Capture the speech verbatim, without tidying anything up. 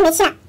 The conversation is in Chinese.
什么气啊？